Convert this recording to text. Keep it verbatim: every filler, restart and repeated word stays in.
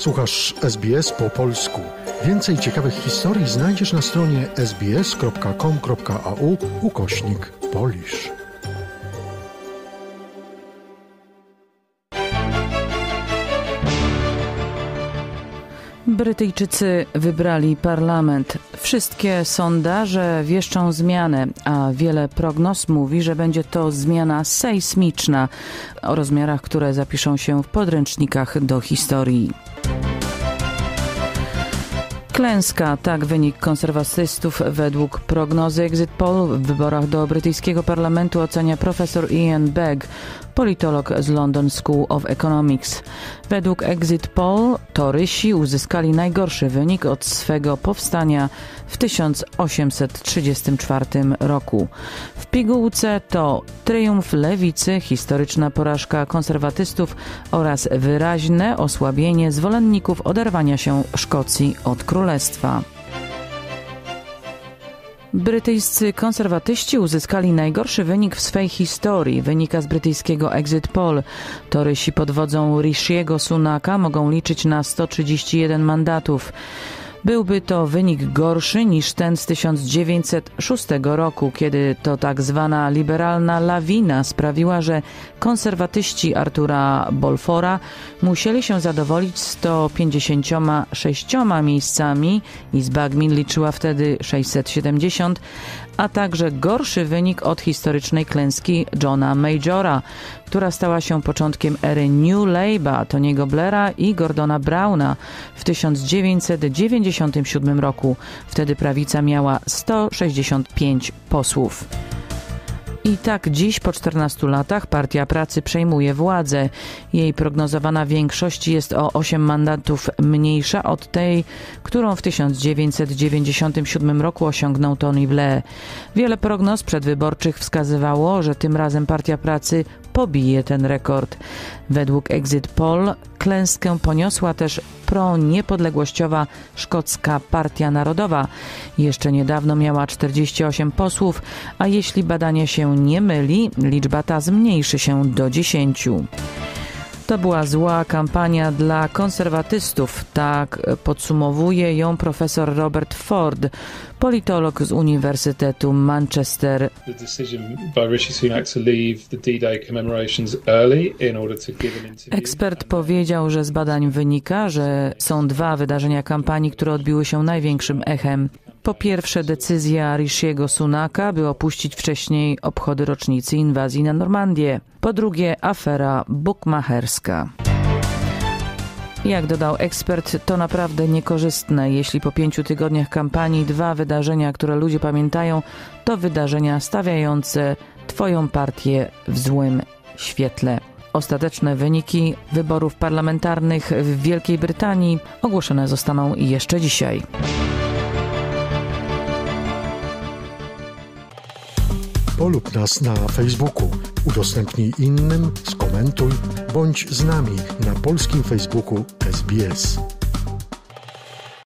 Słuchasz S B S po polsku. Więcej ciekawych historii znajdziesz na stronie sbs.com.au ukośnik Polish. Brytyjczycy wybrali parlament. Wszystkie sondaże wieszczą zmianę, a wiele prognoz mówi, że będzie to zmiana sejsmiczna o rozmiarach, które zapiszą się w podręcznikach do historii. Klęska, tak wynik konserwatystów według prognozy Exit Poll. W wyborach do brytyjskiego parlamentu ocenia profesor Ian Begg, politolog z London School of Economics. Według Exit Poll torysi uzyskali najgorszy wynik od swego powstania w tysiąc osiemset trzydziestym czwartym roku. W pigułce to triumf lewicy, historyczna porażka konserwatystów oraz wyraźne osłabienie zwolenników oderwania się Szkocji od królestwa. Brytyjscy konserwatyści uzyskali najgorszy wynik w swej historii, wynika z brytyjskiego Exit Poll. Torysi pod wodzą Rishiego Sunaka mogą liczyć na sto trzydzieści jeden mandatów. Byłby to wynik gorszy niż ten z tysiąc dziewięćset szóstego roku, kiedy to tak zwana liberalna lawina sprawiła, że konserwatyści Arthura Balfoura musieli się zadowolić sto pięćdziesięcioma sześcioma miejscami, Izba Gmin liczyła wtedy sześćset siedemdziesiąt, a także gorszy wynik od historycznej klęski Johna Majora, która stała się początkiem ery New Labour, Tony'ego Blaira i Gordona Browna w tysiąc dziewięćset dziewięćdziesiątym siódmym roku. Wtedy prawica miała sto sześćdziesiąt pięć posłów. I tak dziś, po czternastu latach, Partia Pracy przejmuje władzę. Jej prognozowana większość jest o osiem mandatów mniejsza od tej, którą w tysiąc dziewięćset dziewięćdziesiątym siódmym roku osiągnął Tony Blair. Wiele prognoz przedwyborczych wskazywało, że tym razem Partia Pracy pobije ten rekord. Według Exit Poll klęskę poniosła też proniepodległościowa Szkocka Partia Narodowa. Jeszcze niedawno miała czterdzieści osiem posłów, a jeśli badanie się nie myli, liczba ta zmniejszy się do dziesięciu. To była zła kampania dla konserwatystów, tak podsumowuje ją profesor Robert Ford, politolog z Uniwersytetu Manchester. Ekspert powiedział, że z badań wynika, że są dwa wydarzenia kampanii, które odbiły się największym echem. Po pierwsze, decyzja Rishiego Sunaka, by opuścić wcześniej obchody rocznicy inwazji na Normandię. Po drugie, afera bukmacherska. Jak dodał ekspert, to naprawdę niekorzystne, jeśli po pięciu tygodniach kampanii dwa wydarzenia, które ludzie pamiętają, to wydarzenia stawiające Twoją partię w złym świetle. Ostateczne wyniki wyborów parlamentarnych w Wielkiej Brytanii ogłoszone zostaną jeszcze dzisiaj. Polub nas na Facebooku, udostępnij innym, skomentuj, bądź z nami na polskim Facebooku S B S.